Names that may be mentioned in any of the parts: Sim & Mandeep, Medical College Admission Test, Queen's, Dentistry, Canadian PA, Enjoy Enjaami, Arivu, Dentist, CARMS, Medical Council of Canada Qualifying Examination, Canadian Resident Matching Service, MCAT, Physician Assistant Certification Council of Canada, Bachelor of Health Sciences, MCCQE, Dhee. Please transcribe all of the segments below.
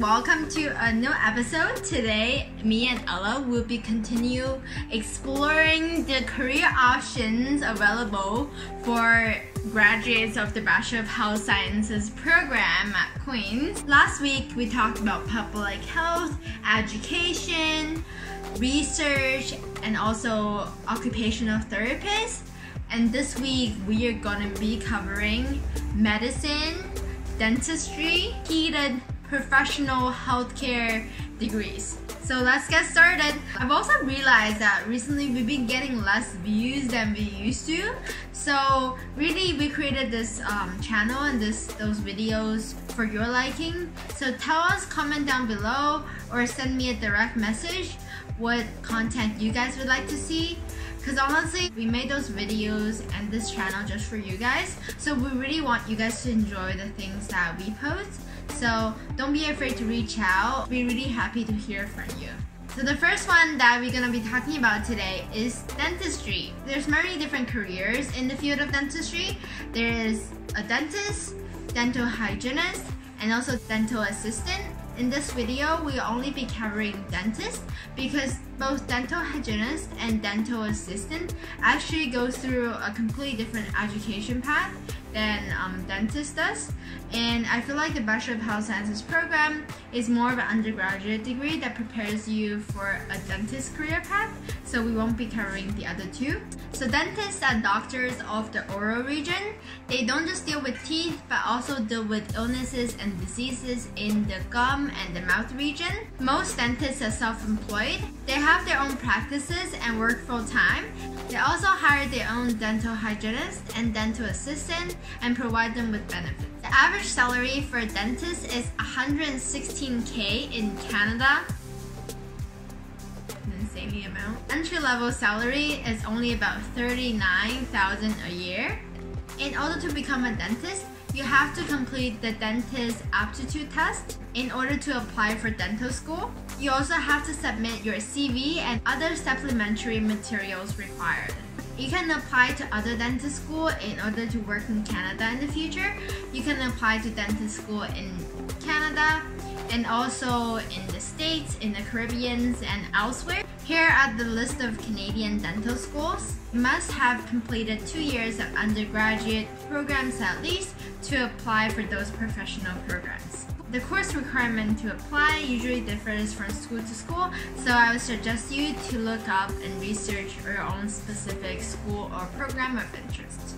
Welcome to a new episode. Today, me and Ella will be continue exploring the career options available for graduates of the Bachelor of Health Sciences program at Queen's. Last week, we talked about public health, education, research, and also occupational therapists. And this week, we are gonna be covering medicine, dentistry, heated professional healthcare degrees. So let's get started. I've also realized that recently we've been getting less views than we used to. So really we created this channel and those videos for your liking. So tell us, comment down below or send me a direct message what content you guys would like to see. Because honestly, we made those videos and this channel just for you guys. So we really want you guys to enjoy the things that we post. So don't be afraid to reach out. We're really happy to hear from you. So the first one that we're gonna be talking about today is dentistry. There's many different careers in the field of dentistry. There is a dentist, dental hygienist, and also dental assistant. In this video, we'll only be covering dentists because both dental hygienist and dental assistant actually goes through a completely different education path than dentist does. And I feel like the Bachelor of Health Sciences program is more of an undergraduate degree that prepares you for a dentist career path, so we won't be covering the other two. So dentists are doctors of the oral region. They don't just deal with teeth, but also deal with illnesses and diseases in the gum and the mouth region. Most dentists are self-employed. They have their own practices and work full-time. They also hire their own dental hygienist and dental assistant and provide them with benefits. The average salary for a dentist is $116,000 in Canada. An insane amount. Entry-level salary is only about $39,000 a year. In order to become a dentist, you have to complete the dentist aptitude test in order to apply for dental school. You also have to submit your CV and other supplementary materials required. You can apply to other dental school in order to work in Canada in the future. You can apply to dental school in Canada and also in the States, in the Caribbean, and elsewhere. Here are the list of Canadian dental schools. You must have completed 2 years of undergraduate programs at least to apply for those professional programs. The course requirement to apply usually differs from school to school, so I would suggest you to look up and research your own specific school or program of interest.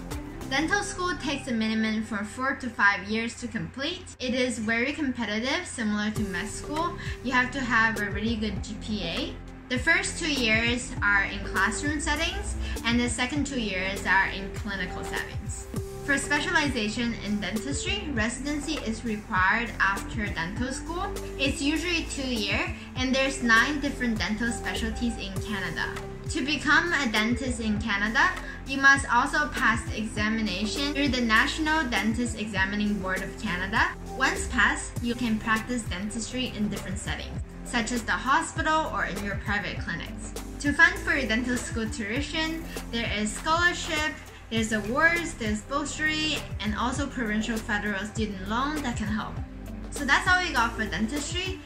Dental school takes a minimum for 4 to 5 years to complete. It is very competitive, similar to med school. You have to have a really good GPA. The first 2 years are in classroom settings, and the second 2 years are in clinical settings. For specialization in dentistry, residency is required after dental school. It's usually 2 years, and there's 9 different dental specialties in Canada. To become a dentist in Canada, you must also pass the examination through the National Dentist Examining Board of Canada. Once passed, you can practice dentistry in different settings, such as the hospital or in your private clinics. To fund for your dental school tuition, there is scholarship, there's awards, there's bursary, and also provincial federal student loan that can help. So that's all we got for dentistry.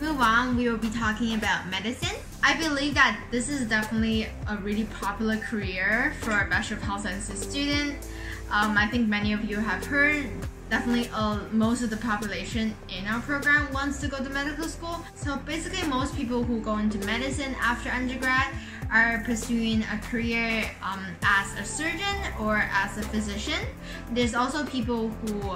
Move on, we will be talking about medicine. I believe that this is definitely a really popular career for a Bachelor of Health Sciences student. I think many of you have heard. Definitely most of the population in our program wants to go to medical school. So basically most people who go into medicine after undergrad are pursuing a career as a surgeon or as a physician. There's also people who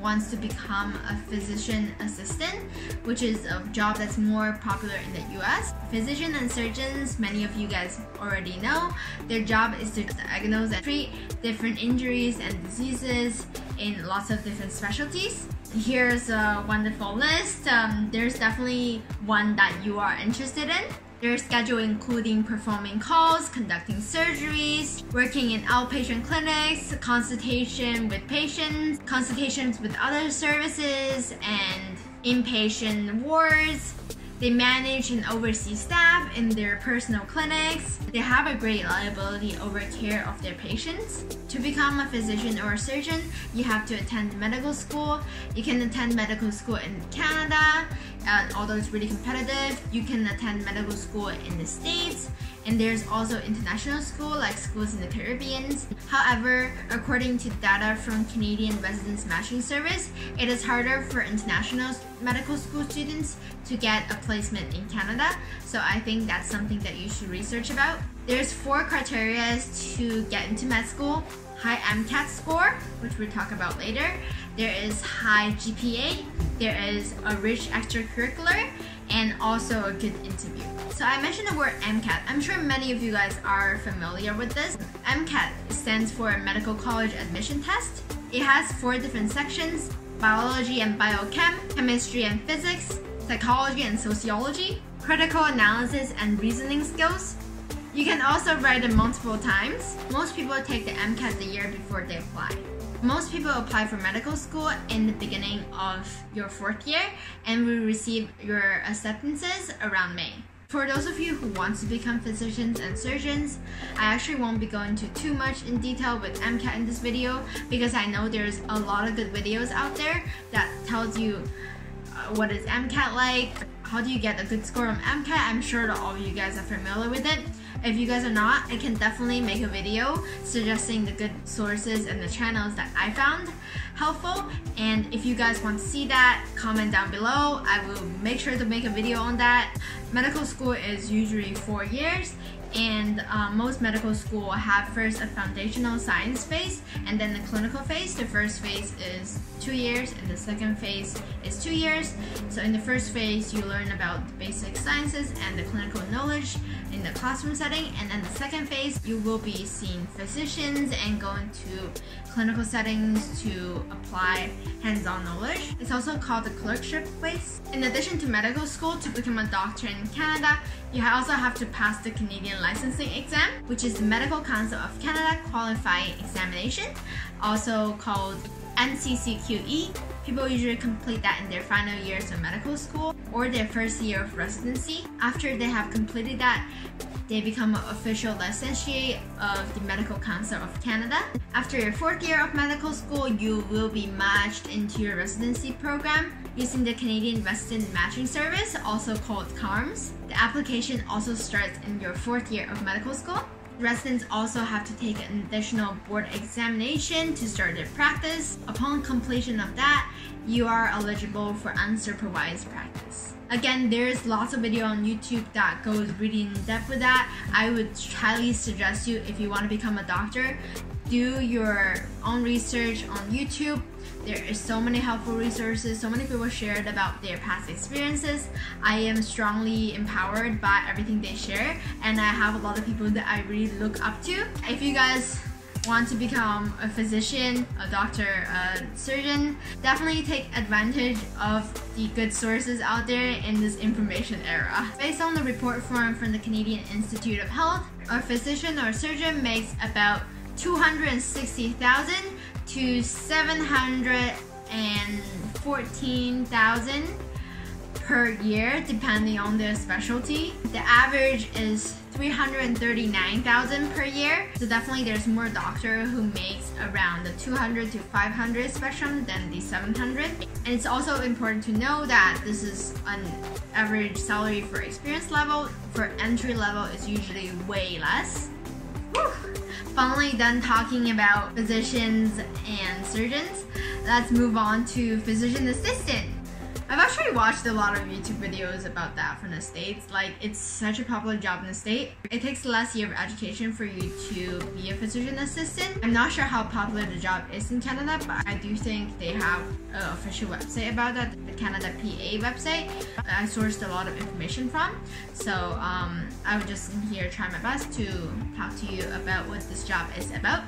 wants to become a physician assistant, which is a job that's more popular in the US. Physicians and surgeons, many of you guys already know, their job is to diagnose and treat different injuries and diseases in lots of different specialties. Here's a wonderful list. There's definitely one that you are interested in. There's schedule including performing calls, conducting surgeries, working in outpatient clinics, consultation with patients, consultations with other services, and inpatient wards. They manage and oversee staff in their personal clinics. They have a great liability over care of their patients. To become a physician or a surgeon, you have to attend medical school. You can attend medical school in Canada, although it's really competitive. You can attend medical school in the States. And there's also international school, like schools in the Caribbean. However, according to data from Canadian Resident Matching Service, it is harder for international medical school students to get a placement in Canada. So I think that's something that you should research about. There's 4 criteria to get into med school. High MCAT score, which we'll talk about later. There is high GPA. There is a rich extracurricular, and also a good interview. So I mentioned the word MCAT. I'm sure many of you guys are familiar with this. MCAT stands for Medical College Admission Test. It has 4 different sections: biology and biochem, chemistry and physics, psychology and sociology, critical analysis and reasoning skills. You can also write it multiple times. Most people take the MCAT the year before they apply. Most people apply for medical school in the beginning of your 4th year and will receive your acceptances around May. For those of you who want to become physicians and surgeons, I actually won't be going into too much in detail with MCAT in this video because I know there's a lot of good videos out there that tells you what is MCAT like, how do you get a good score on MCAT. I'm sure that all of you guys are familiar with it. If you guys are not, I can definitely make a video suggesting the good sources and the channels that I found helpful. And if you guys want to see that, comment down below. I will make sure to make a video on that. Medical school is usually 4 years, and most medical school have first a foundational science phase and then the clinical phase. The first phase is 2 years and the second phase is 2 years. So in the first phase, you learn about the basic sciences and the clinical knowledge in the classroom setting, and then the second phase you will be seeing physicians and going to clinical settings to apply hands-on knowledge. It's also called the clerkship phase. In addition to medical school, to become a doctor in Canada, you also have to pass the Canadian licensing exam, which is the Medical Council of Canada Qualifying Examination, also called MCCQE. People usually complete that in their final years of medical school or their first year of residency. After they have completed that, they become an official licentiate of the Medical Council of Canada. After your 4th year of medical school, you will be matched into your residency program using the Canadian Resident Matching Service, also called CARMS. The application also starts in your 4th year of medical school. Residents also have to take an additional board examination to start their practice. Upon completion of that, you are eligible for unsupervised practice. Again, there's lots of video on YouTube that goes really in depth with that. I would highly suggest you, if you want to become a doctor, do your own research on YouTube. There is so many helpful resources, so many people shared about their past experiences. I am strongly empowered by everything they share, and I have a lot of people that I really look up to. If you guys want to become a physician, a doctor, a surgeon, definitely take advantage of the good sources out there in this information era. Based on the report form from the Canadian Institute of Health, a physician or surgeon makes about $260,000 to $714,000 per year, depending on their specialty. The average is $339,000 per year. So definitely there's more doctor who makes around the $200,000 to $500,000 spectrum than the $700,000. And it's also important to know that this is an average salary for experience level. For entry level, it's usually way less. Whew. Finally done talking about physicians and surgeons, let's move on to physician assistant. I've actually watched a lot of YouTube videos about that from the States. Like, it's such a popular job in the state. It takes less year of education for you to be a physician assistant. I'm not sure how popular the job is in Canada, but I do think they have an official website about that, the Canada PA website. I sourced a lot of information from, so I would just here try my best to talk to you about what this job is about.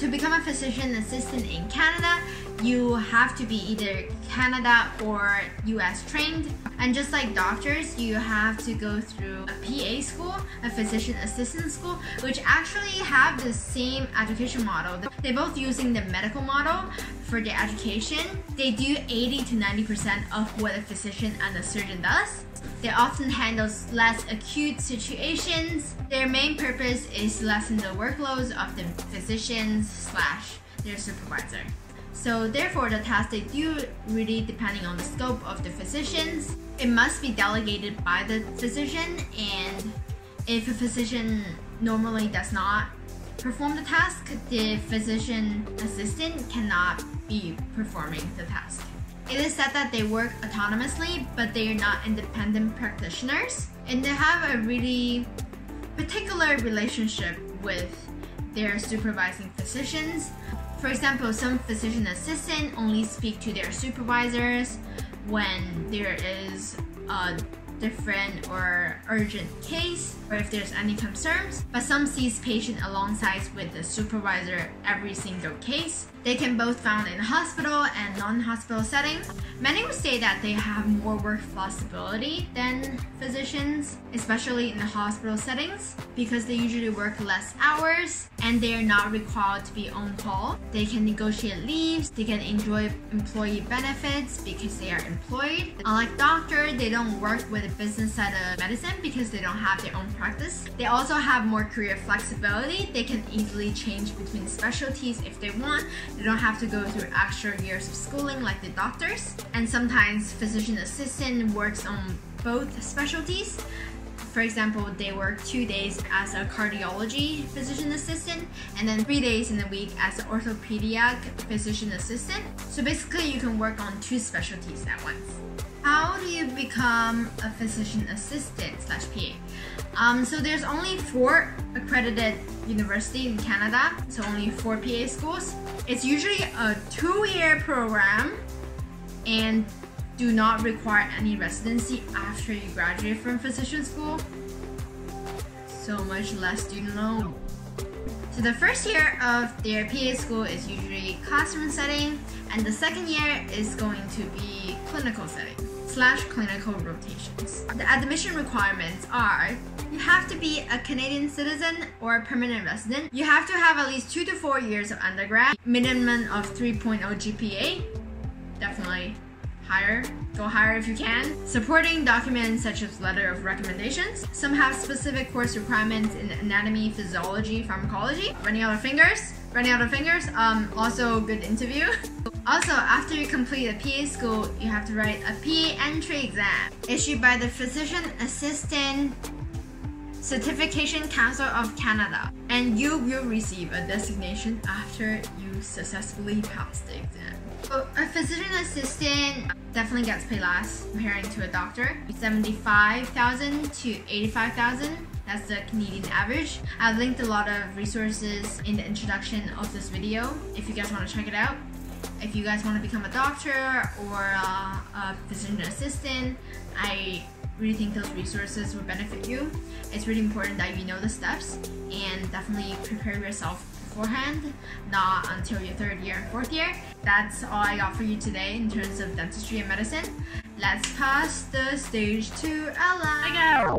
To become a physician assistant in Canada, you have to be either Canada or US trained. And just like doctors, you have to go through a PA school, a physician assistant school, which actually have the same education model. They're both using the medical model for their education. They do 80 to 90% of what a physician and a surgeon does. They often handle less acute situations. Their main purpose is to lessen the workloads of the physicians / their supervisor. So therefore, the tasks they do really depending on the scope of the physicians. It must be delegated by the physician, and if a physician normally does not perform the task, the physician assistant cannot be performing the task. It is said that they work autonomously, but they are not independent practitioners, and they have a really particular relationship with their supervising physicians. For example, some physician assistants only speak to their supervisors when there is a different or urgent case, or if there's any concerns, but some sees patient alongside with the supervisor every single case. They can both found in hospital and non-hospital settings. Many would say that they have more work flexibility than physicians, especially in the hospital settings, because they usually work less hours and they are not required to be on call. They can negotiate leaves, they can enjoy employee benefits because they are employed. Unlike doctors, they don't work with the business side of medicine because they don't have their own practice. They also have more career flexibility. They can easily change between specialties if they want. They don't have to go through extra years of schooling like the doctors. And sometimes physician assistant works on both specialties. For example, they work 2 days as a cardiology physician assistant and then 3 days in the week as an orthopedic physician assistant. So basically you can work on 2 specialties at once. How do you become a physician assistant /PA? So there's only 4 accredited universities in Canada, so only 4 PA schools. It's usually a 2-year program and do not require any residency after you graduate from physician school. So much less do you know. So the first year of their PA school is usually classroom setting, and the second year is going to be clinical setting / clinical rotations. The admission requirements are you have to be a Canadian citizen or a permanent resident. You have to have at least 2 to 4 years of undergrad, minimum of 3.0 GPA, definitely higher, go higher if you can. Supporting documents such as letter of recommendations. Some have specific course requirements in anatomy, physiology, pharmacology. Running out of fingers, also good interview. Also, after you complete a PA school, you have to write a PA entry exam issued by the Physician Assistant Certification Council of Canada, and you will receive a designation after you successfully pass the exam. So a physician assistant definitely gets paid less comparing to a doctor. $75,000 to $85,000. That's the Canadian average. I've linked a lot of resources in the introduction of this video if you guys want to check it out. If you guys want to become a doctor or a physician assistant, I really think those resources will benefit you. It's really important that you know the steps and definitely prepare yourself beforehand, not until your 3rd year and 4th year. That's all I got for you today in terms of dentistry and medicine. Let's pass the stage 2 Ella.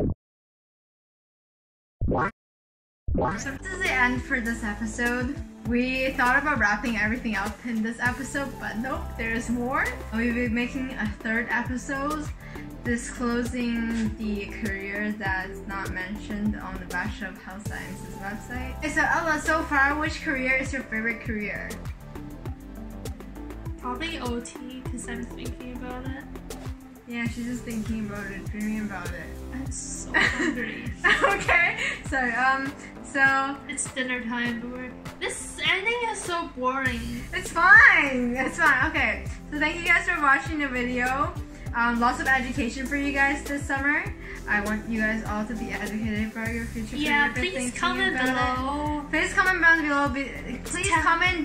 So this is the end for this episode. We thought about wrapping everything up in this episode, but nope, there is more. We'll be making a 3rd episode disclosing the career that's not mentioned on the Bachelor of Health Sciences website. Okay, so Ella, so far, which career is your favorite career? Probably OT, because I'm thinking about it. Yeah, she's just thinking about it, dreaming about it. I'm so hungry. Okay, so it's dinner time, but this ending is so boring. It's fine. Okay, so thank you guys for watching the video. Lots of education for you guys this summer. I want you guys all to be educated for your future. Yeah, please comment below. Please comment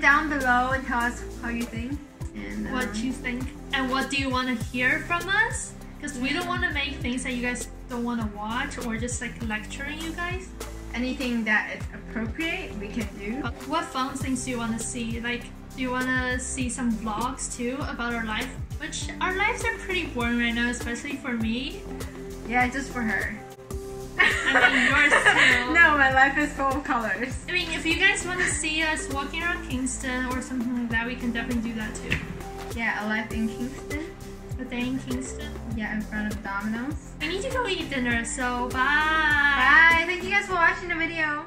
down below and tell us how you think. And what you think. And what do you want to hear from us? Because we don't want to make things that you guys don't want to watch or just like lecturing you guys. Anything that is appropriate, we can do. What fun things do you want to see? Like, do you want to see some vlogs too about our life? Which our lives are pretty boring right now, especially for me. Yeah, just for her. I mean, yours too. No, my life is full of colors. I mean, if you guys want to see us walking around Kingston or something like that, we can definitely do that too. Yeah, a life in Kingston. But they're in Kingston. Yeah, in front of Domino's. I need to go eat dinner, so bye. Bye. Thank you guys for watching the video.